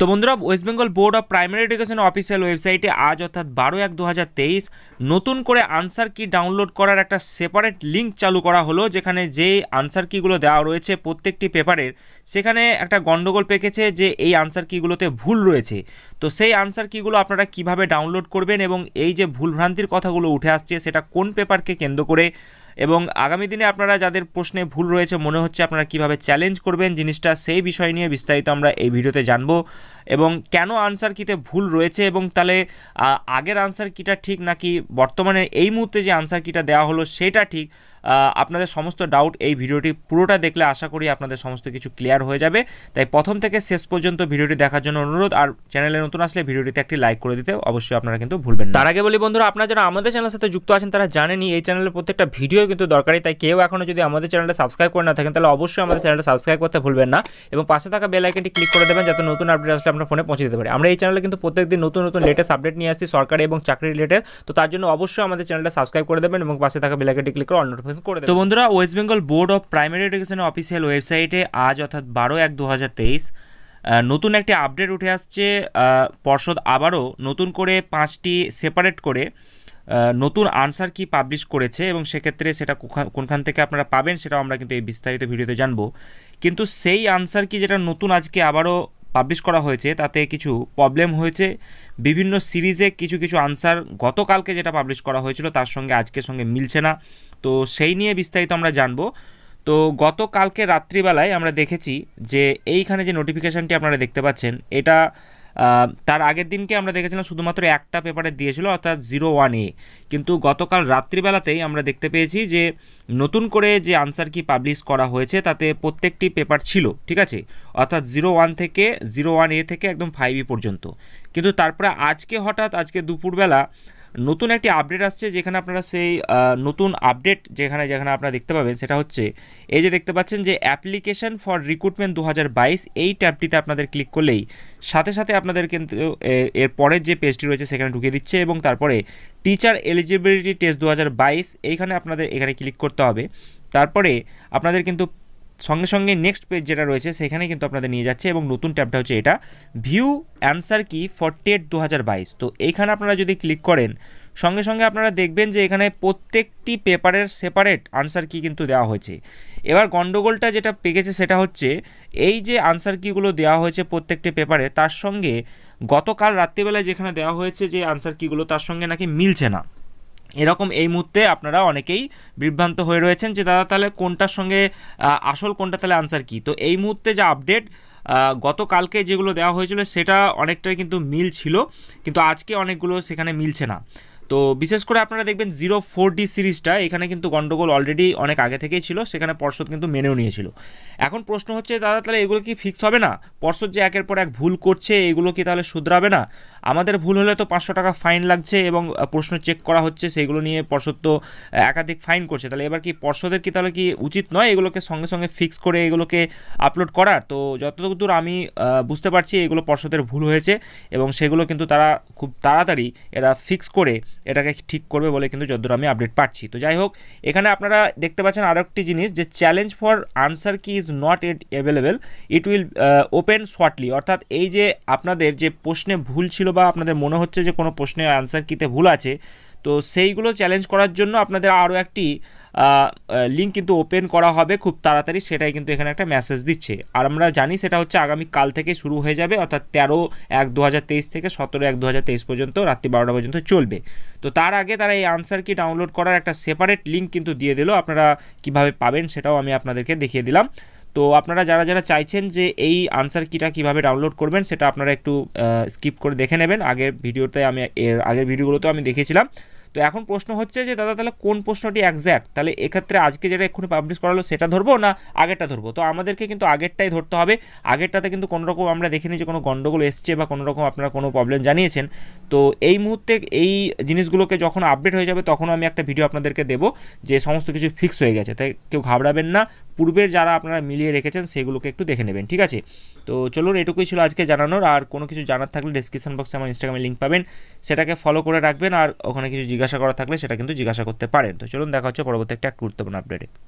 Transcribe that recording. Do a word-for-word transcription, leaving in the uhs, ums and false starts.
তো বন্ধুরা, West Bengal board of primary education official ওয়েবসাইটে আজ অর্থাৎ বারো এক দু হাজার তেইশ নতুন করে আনসার কি ডাউনলোড করার একটা সেপারেট লিঙ্ক চালু করা হলো, যেখানে যে আনসার কিগুলো দেওয়া রয়েছে প্রত্যেকটি পেপারের, সেখানে একটা গণ্ডগোল পেকেছে যে এই আনসার কিগুলোতে ভুল রয়েছে। তো সেই আনসার কিগুলো আপনারা কিভাবে ডাউনলোড করবেন এবং এই যে ভুলভ্রান্তির কথাগুলো উঠে আসছে সেটা কোন পেপারকে কেন্দ্র করে এবং আগামী দিনে আপনারা যাদের প্রশ্নে ভুল রয়েছে মনে হচ্ছে আপনারা কিভাবে চ্যালেঞ্জ করবেন জিনিসটা, সেই বিষয় নিয়ে বিস্তারিত আমরা এই ভিডিওতে জানবো এবং কেন আনসার কিতে ভুল রয়েছে এবং তাহলে আগের আনসার কিটা ঠিক নাকি বর্তমানে এই মুহূর্তে যে আনসার কিটা দেওয়া হলো সেটা ঠিক, আপনাদের সমস্ত ডাউট এই ভিডিওটি পুরোটা দেখলে আশা করি আপনাদের সমস্ত কিছু ক্লিয়ার হয়ে যাবে। তাই প্রথম থেকে শেষ পর্যন্ত ভিডিওটি দেখার জন্য অনুরোধ, আর চ্যানেলে নতুন আসলে ভিডিওটিতে একটি লাইক করে দিতে অবশ্যই আপনারা কিন্তু ভুলবেন না। তার আগে বলি বন্ধুরা, আপনারা যারা আমাদের চ্যানেলের সাথে যুক্ত আছেন তারা জানেনি এই চ্যানেলের প্রত্যেকটা ভিডিও কিন্তু দরকারি, তাই কেউ এখনও যদি আমাদের চ্যানেলটা সাবস্ক্রাইব করে না থাকেন তাহলে অবশ্যই আমাদের চ্যানেলটা সাবস্ক্রাইব করতে ভুলবেন না এবং পাশে থাকা বেল আইকনটি ক্লিক করে দেবেন যাতে নতুন আপডেট আসলে আপনার ফোনে পৌঁছে দিতে পারে। আমরা এই চ্যানেলে কিন্তু প্রত্যেকদিন নতুন নতুন লেটেস্ট আপডেট নিয়ে আসছি সরকারি এবং চাকরি রিলেটেড, তো তার জন্য অবশ্যই আমাদের চ্যানেলটা সাবস্ক্রাইব করে দেবেন এবং পাশে থাকা বেল আইকনটি ক্লিক করে অল নোটিফিকেশন। তো বন্ধুরা, West Bengal board of primary education official ওয়েবসাইটে আজ অর্থাৎ বারো এক দু হাজার তেইশ নতুন একটি আপডেট উঠে আসছে। পর্ষদ আবারও নতুন করে পাঁচটি সেপারেট করে নতুন আনসার কি পাবলিশ করেছে এবং সেক্ষেত্রে সেটা কোনখান থেকে আপনারা পাবেন সেটাও আমরা কিন্তু এই বিস্তারিত ভিডিওতে জানবো। কিন্তু সেই আনসার কি যেটা নতুন আজকে আবারও পাবলিশ করা হয়েছে তাতে কিছু প্রবলেম হয়েছে। বিভিন্ন সিরিজে কিছু কিছু আনসার গতকালকে যেটা পাবলিশ করা হয়েছিল তার সঙ্গে আজকের সঙ্গে মিলছে না, তো সেই নিয়ে বিস্তারিত আমরা জানবো। তো গতকালকে রাত্রিবেলায় আমরা দেখেছি যে এইখানে যে নোটিফিকেশানটি আপনারা দেখতে পাচ্ছেন এটা তার আগের দিনকে আমরা দেখেছিলাম শুধুমাত্র একটা পেপারে দিয়েছিল অর্থাৎ জিরো ওয়ান এ, কিন্তু গতকাল রাত্রিবেলাতেই আমরা দেখতে পেয়েছি যে নতুন করে যে আনসার কি পাবলিশ করা হয়েছে তাতে প্রত্যেকটি পেপার ছিল, ঠিক আছে, অর্থাৎ জিরো ওয়ান থেকে জিরো ওয়ান এ থেকে একদম ফাইভ ই পর্যন্ত। কিন্তু তারপরে আজকে হঠাৎ আজকে দুপুরবেলা নতুন একটি আপডেট আসছে, যেখানে আপনারা সেই নতুন আপডেট যেখানে যেখানে আপনারা দেখতে পাবেন সেটা হচ্ছে এই যে দেখতে পাচ্ছেন যে অ্যাপ্লিকেশান ফর রিক্রুটমেন্ট দু হাজার বাইশ এই ট্যাবটিতে আপনাদের ক্লিক করলেই সাথে সাথে আপনাদের কিন্তু এর পরের যে পেজটি রয়েছে সেখানে ঢুকিয়ে দিচ্ছে এবং তারপরে টিচার এলিজিবিলিটি টেস্ট দু হাজার বাইশ এইখানে আপনাদের এখানে ক্লিক করতে হবে। তারপরে আপনাদের কিন্তু সঙ্গে সঙ্গে নেক্সট পেজ যেটা রয়েছে সেখানে কিন্তু আপনাদের নিয়ে যাচ্ছে এবং নতুন ট্যাবটা হচ্ছে এটা view answer key for TET দু হাজার বাইশ। তো এইখানে আপনারা যদি ক্লিক করেন সঙ্গে সঙ্গে আপনারা দেখবেন যে এখানে প্রত্যেকটি পেপারের সেপারেট আনসার কি কিন্তু দেওয়া হয়েছে। এবার গণ্ডগোলটা যেটা পেকেছে সেটা হচ্ছে এই যে আনসার কিগুলো দেওয়া হয়েছে প্রত্যেকটি পেপারে তার সঙ্গে গতকাল রাত্রিবেলায় যেখানে দেওয়া হয়েছে যে আনসার কিগুলো তার সঙ্গে নাকি মিলছে না। এরকম এই মুহূর্তে আপনারা অনেকেই বিভ্রান্ত হয়ে রয়েছেন যে দাদা তাহলে কোনটার সঙ্গে আসল কোনটা তাহলে আনসার কি। তো এই মুহূর্তে যে আপডেট গতকালকে যেগুলো দেওয়া হয়েছিল সেটা অনেকটাই কিন্তু মিল ছিল, কিন্তু আজকে অনেকগুলো সেখানে মিলছে না। তো বিশেষ করে আপনারা দেখবেন জিরো ফোর ডি সিরিজটা এখানে কিন্তু গণ্ডগোল অলরেডি অনেক আগে থেকেই ছিল, সেখানে পর্ষদ কিন্তু মেনেও নিয়েছিল। এখন প্রশ্ন হচ্ছে দাদা তাহলে এগুলো কি ফিক্স হবে না, পর্ষদ যে একের পর এক ভুল করছে এগুলো কি তাহলে শুধরাবে না? আমাদের ভুল হলে তো পাঁচশো টাকা ফাইন লাগছে এবং প্রশ্ন চেক করা হচ্ছে, সেইগুলো নিয়ে পর্ষদ তো একাধিক ফাইন করছে, তাহলে এবার কি পর্ষদের কি তাহলে কি উচিত নয় এগুলোকে সঙ্গে সঙ্গে ফিক্স করে এগুলোকে আপলোড করার? তো যতদূর আমি বুঝতে পারছি এগুলো পর্ষদের ভুল হয়েছে এবং সেগুলো কিন্তু তারা খুব তাড়াতাড়ি এরা ফিক্স করে এটাকে ঠিক করবে বলে কিন্তু যতদূর আমি আপডেট পাচ্ছি। তো যাই হোক, এখানে আপনারা দেখতে পাচ্ছেন আরও একটি জিনিস যে challenge for answer key is not at available, it will open shortly. অর্থাৎ এই যে আপনাদের যে প্রশ্নে ভুল ছিল বা আপনাদের মনে হচ্ছে যে কোনো প্রশ্নে আনসার কিতে ভুল আছে, তো সেইগুলো চ্যালেঞ্জ করার জন্য আপনাদের আরও একটি লিঙ্ক কিন্তু ওপেন করা হবে খুব তাড়াতাড়ি, সেটাই কিন্তু এখানে একটা মেসেজ দিচ্ছে। আর আমরা জানি সেটা হচ্ছে আগামী কাল থেকে শুরু হয়ে যাবে অর্থাৎ তেরো এক দু হাজার তেইশ থেকে সতেরো এক দু হাজার তেইশ পর্যন্ত রাত্রি বারোটা পর্যন্ত চলবে। তো তার আগে তারা এই আনসার কি ডাউনলোড করার একটা সেপারেট লিঙ্ক কিন্তু দিয়ে দিল, আপনারা কীভাবে পাবেন সেটাও আমি আপনাদেরকে দেখিয়ে দিলাম। তো আপনারা যারা যারা চাইছেন যে এই আনসার কিটা কীভাবে ডাউনলোড করবেন সেটা আপনারা একটু স্কিপ করে দেখে নেবেন, আগের ভিডিওতে আমি এর আগের ভিডিওগুলোতেও আমি দেখিয়েছিলাম। তো এখন প্রশ্ন হচ্ছে যে দাদা তাহলে কোন প্রশ্নটি একজ্যাক্ট, তাহলে এক্ষেত্রে আজকে যেটা এক্ষুনি পাবলিশ করা হলো সেটা ধরবো না আগেরটা ধরবো? তো আমাদেরকে কিন্তু আগেরটাই ধরতে হবে, আগেরটাতে কিন্তু কোনোরকম আমরা দেখিনি যে কোনো গণ্ডগোল এসছে বা কোনোরকম আপনারা কোনো প্রবলেম জানিয়েছেন। তো এই মুহূর্তে এই জিনিসগুলোকে যখন আপডেট হয়ে যাবে তখন আমি একটা ভিডিও আপনাদেরকে দেবো যে সমস্ত কিছু ফিক্স হয়ে গেছে, তাই কেউ ঘাবড়াবেন না, পূর্বের যারা আপনারা মিলিয়ে রেখেছেন সেগুলোকে একটু দেখে নেবেন, ঠিক আছে? তো চলুন, এটুকুই ছিল আজকে জানানোর। আর কোনো কিছু জানার থাকলে ডিসক্রিপশন বক্সে আমার ইনস্টাগ্রামে লিঙ্ক পাবেন, সেটাকে ফলো করে রাখবেন আর ওখানে কিছু জিজ্ঞাসা করা থাকলে সেটা কিন্তু জিজ্ঞাসা করতে পারেন। তো চলুন, দেখা হচ্ছে পরবর্তী একটা গুরুত্বপূর্ণ আপডেটে।